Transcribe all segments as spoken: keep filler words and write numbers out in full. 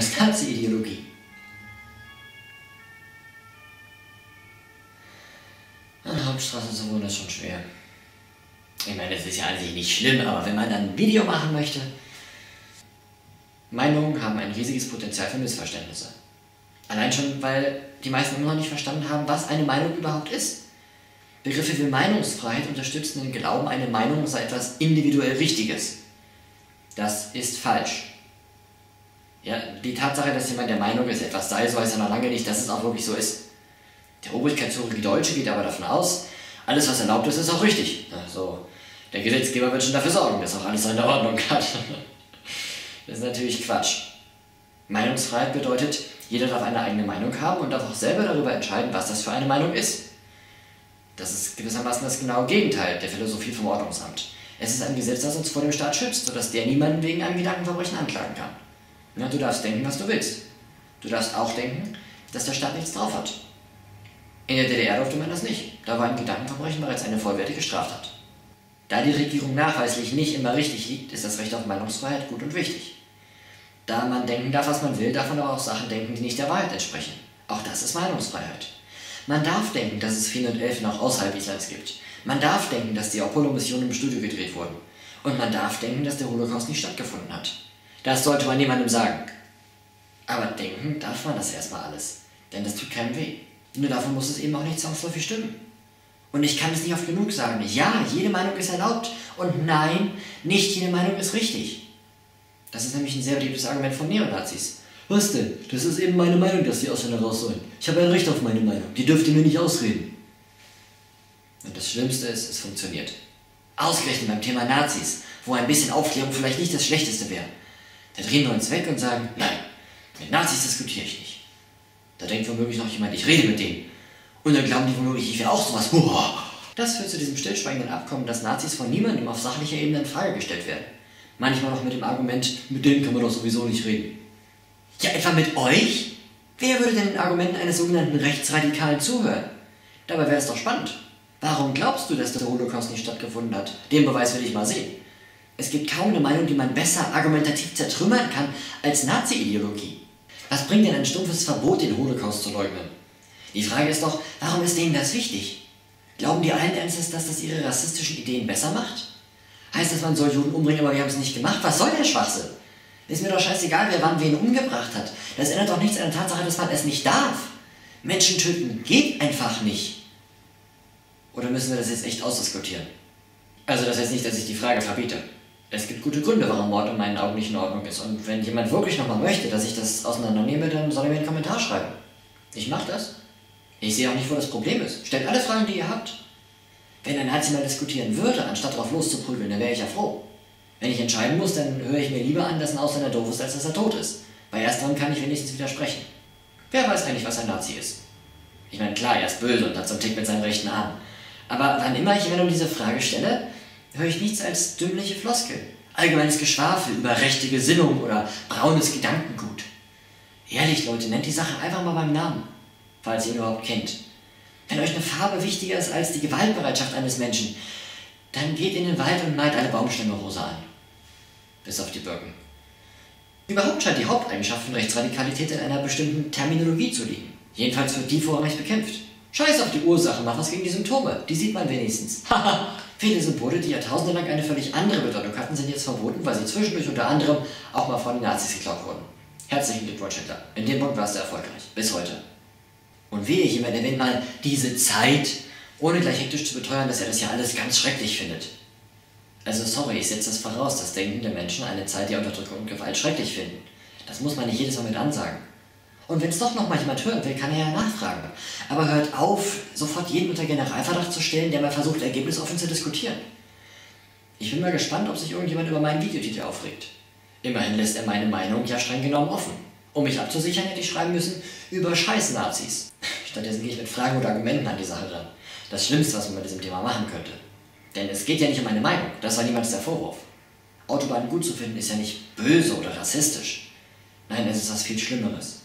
eine Staatsideologie. An Hauptstraßen zu wohnen ist schon schwer. Ich meine, das ist ja an sich nicht schlimm, aber wenn man dann ein Video machen möchte... Meinungen haben ein riesiges Potenzial für Missverständnisse. Allein schon, weil die meisten immer noch nicht verstanden haben, was eine Meinung überhaupt ist. Begriffe wie Meinungsfreiheit unterstützen den Glauben, eine Meinung sei etwas individuell Richtiges. Das ist falsch. Ja, die Tatsache, dass jemand der Meinung ist, etwas sei so, heißt ja noch lange nicht, dass es auch wirklich so ist. Der obrigkeitshungrige Deutsche geht aber davon aus, alles was erlaubt ist, ist auch richtig. Also, der Gesetzgeber wird schon dafür sorgen, dass auch alles seine Ordnung hat. Das ist natürlich Quatsch. Meinungsfreiheit bedeutet, jeder darf eine eigene Meinung haben und darf auch selber darüber entscheiden, was das für eine Meinung ist. Das ist gewissermaßen das genaue Gegenteil der Philosophie vom Ordnungsamt. Es ist ein Gesetz, das uns vor dem Staat schützt, sodass der niemanden wegen einem Gedankenverbrechen anklagen kann. Ja, du darfst denken, was du willst. Du darfst auch denken, dass der Staat nichts drauf hat. In der D D R durfte man das nicht. Da war ein Gedankenverbrechen bereits eine vollwertige Straftat. Da die Regierung nachweislich nicht immer richtig liegt, ist das Recht auf Meinungsfreiheit gut und wichtig. Da man denken darf, was man will, darf man aber auch Sachen denken, die nicht der Wahrheit entsprechen. Auch das ist Meinungsfreiheit. Man darf denken, dass es vierhundertelf noch außerhalb Islands gibt. Man darf denken, dass die Apollo-Missionen im Studio gedreht wurden. Und man darf denken, dass der Holocaust nicht stattgefunden hat. Das sollte man niemandem sagen. Aber denken darf man das erstmal alles. Denn das tut keinem weh. Nur davon muss es eben auch nicht zwangsläufig stimmen. Und ich kann es nicht oft genug sagen. Ja, jede Meinung ist erlaubt. Und nein, nicht jede Meinung ist richtig. Das ist nämlich ein sehr beliebtes Argument von Neonazis. Was denn? Das ist eben meine Meinung, dass die Ausländer raus sollen. Ich habe ein Recht auf meine Meinung. Die dürft ihr mir nicht ausreden. Und das Schlimmste ist, es funktioniert. Ausgerechnet beim Thema Nazis, wo ein bisschen Aufklärung vielleicht nicht das Schlechteste wäre. Da drehen wir uns weg und sagen, nein, mit Nazis diskutiere ich nicht. Da denkt womöglich noch jemand, ich rede mit denen. Und dann glauben die womöglich, ich wäre auch sowas. Uah. Das führt zu diesem stillschweigenden Abkommen, dass Nazis von niemandem auf sachlicher Ebene in Frage gestellt werden. Manchmal auch mit dem Argument, mit denen kann man doch sowieso nicht reden. Ja, etwa mit euch? Wer würde denn den Argumenten eines sogenannten Rechtsradikalen zuhören? Dabei wäre es doch spannend. Warum glaubst du, dass der Holocaust nicht stattgefunden hat? Den Beweis will ich mal sehen. Es gibt kaum eine Meinung, die man besser argumentativ zertrümmern kann als Nazi-Ideologie. Was bringt denn ein stumpfes Verbot, den Holocaust zu leugnen? Die Frage ist doch, warum ist denen das wichtig? Glauben die allen Ernstes, dass das ihre rassistischen Ideen besser macht? Heißt das, man soll Juden umbringen, aber wir haben es nicht gemacht? Was soll der Schwachsinn? Ist mir doch scheißegal, wer wann wen umgebracht hat. Das ändert doch nichts an der Tatsache, dass man es nicht darf. Menschen töten geht einfach nicht. Oder müssen wir das jetzt echt ausdiskutieren? Also das heißt nicht, dass ich die Frage verbiete. Es gibt gute Gründe, warum Mord in meinen Augen nicht in Ordnung ist. Und wenn jemand wirklich nochmal möchte, dass ich das auseinandernehme, dann soll er mir einen Kommentar schreiben. Ich mach das. Ich sehe auch nicht, wo das Problem ist. Stellt alle Fragen, die ihr habt. Wenn ein Nazi mal diskutieren würde, anstatt drauf loszuprügeln, dann wäre ich ja froh. Wenn ich entscheiden muss, dann höre ich mir lieber an, dass ein Ausländer doof ist, als dass er tot ist. Bei ersterem kann ich wenigstens widersprechen. Wer weiß eigentlich, was ein Nazi ist? Ich meine, klar, er ist böse und hat so einen Tick mit seinem rechten Arm. Aber wann immer ich jemandem diese Frage stelle, höre ich nichts als dümmliche Floskel. Allgemeines Geschwafel über rechte Gesinnung oder braunes Gedankengut. Ehrlich, Leute, nennt die Sache einfach mal beim Namen, falls ihr ihn überhaupt kennt. Wenn euch eine Farbe wichtiger ist als die Gewaltbereitschaft eines Menschen, dann geht in den Wald und malt alle Baumstämme rosa an. Bis auf die Birken. Überhaupt scheint die Haupteigenschaft von Rechtsradikalität in einer bestimmten Terminologie zu liegen. Jedenfalls wird die vorrangig bekämpft. Scheiß auf die Ursache, mach was gegen die Symptome. Die sieht man wenigstens. Haha! Viele Symbole, die jahrtausendelang eine völlig andere Bedeutung hatten, sind jetzt verboten, weil sie zwischendurch unter anderem auch mal von den Nazis geklaut wurden. Herzlichen Glückwunsch, Hitler. In dem Punkt warst du erfolgreich. Bis heute. Und wehe, jemand erwähnt mal diese Zeit, ohne gleich hektisch zu beteuern, dass er das ja alles ganz schrecklich findet. Also sorry, ich setze das voraus, dass denkende Menschen eine Zeit der Unterdrückung und Gewalt schrecklich finden. Das muss man nicht jedes Mal mit ansagen. Und wenn es doch noch mal jemand hören will, kann er ja nachfragen. Aber hört auf, sofort jeden unter Generalverdacht zu stellen, der mal versucht, ergebnisoffen zu diskutieren. Ich bin mal gespannt, ob sich irgendjemand über meinen Videotitel aufregt. Immerhin lässt er meine Meinung ja streng genommen offen. Um mich abzusichern, hätte ich schreiben müssen, über Scheiß-Nazis. Stattdessen gehe ich mit Fragen und Argumenten an die Sache ran. Das Schlimmste, was man bei diesem Thema machen könnte. Denn es geht ja nicht um meine Meinung, das war niemals der Vorwurf. Autobahnen gut zu finden ist ja nicht böse oder rassistisch. Nein, es ist was viel Schlimmeres.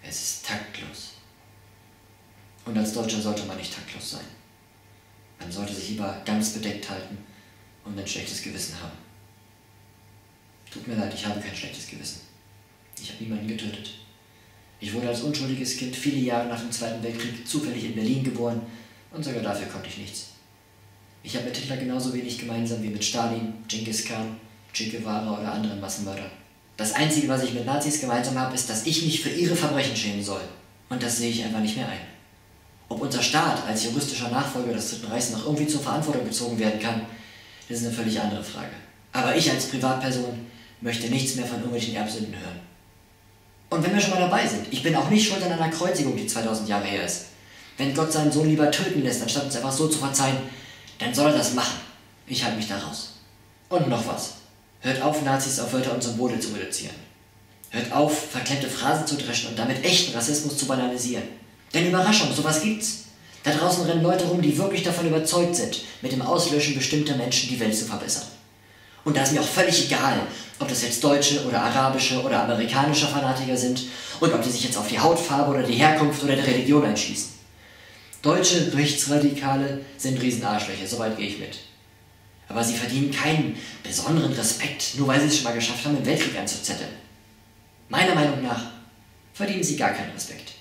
Es ist taktlos. Und als Deutscher sollte man nicht taktlos sein. Man sollte sich lieber ganz bedeckt halten und ein schlechtes Gewissen haben. Tut mir leid, ich habe kein schlechtes Gewissen. Ich habe niemanden getötet. Ich wurde als unschuldiges Kind viele Jahre nach dem Zweiten Weltkrieg zufällig in Berlin geboren und sogar dafür konnte ich nichts. Ich habe mit Hitler genauso wenig gemeinsam wie mit Stalin, Genghis Khan, Che Guevara oder anderen Massenmördern. Das Einzige, was ich mit Nazis gemeinsam habe, ist, dass ich mich für ihre Verbrechen schämen soll. Und das sehe ich einfach nicht mehr ein. Ob unser Staat als juristischer Nachfolger des Dritten Reichs noch irgendwie zur Verantwortung gezogen werden kann, das ist eine völlig andere Frage. Aber ich als Privatperson möchte nichts mehr von irgendwelchen Erbsünden hören. Und wenn wir schon mal dabei sind, ich bin auch nicht schuld an einer Kreuzigung, die zweitausend Jahre her ist. Wenn Gott seinen Sohn lieber töten lässt, anstatt uns einfach so zu verzeihen, dann soll er das machen. Ich halte mich da raus. Und noch was. Hört auf, Nazis auf Wörter und Symbole zu reduzieren. Hört auf, verklemmte Phrasen zu dreschen und damit echten Rassismus zu banalisieren. Denn Überraschung, sowas gibt's. Da draußen rennen Leute rum, die wirklich davon überzeugt sind, mit dem Auslöschen bestimmter Menschen die Welt zu verbessern. Und da ist mir auch völlig egal, ob das jetzt deutsche oder arabische oder amerikanische Fanatiker sind und ob die sich jetzt auf die Hautfarbe oder die Herkunft oder die Religion einschießen. Deutsche Rechtsradikale sind Riesenarschlöcher, soweit gehe ich mit. Aber sie verdienen keinen besonderen Respekt, nur weil sie es schon mal geschafft haben, den Weltkrieg anzuzetteln. Meiner Meinung nach verdienen sie gar keinen Respekt.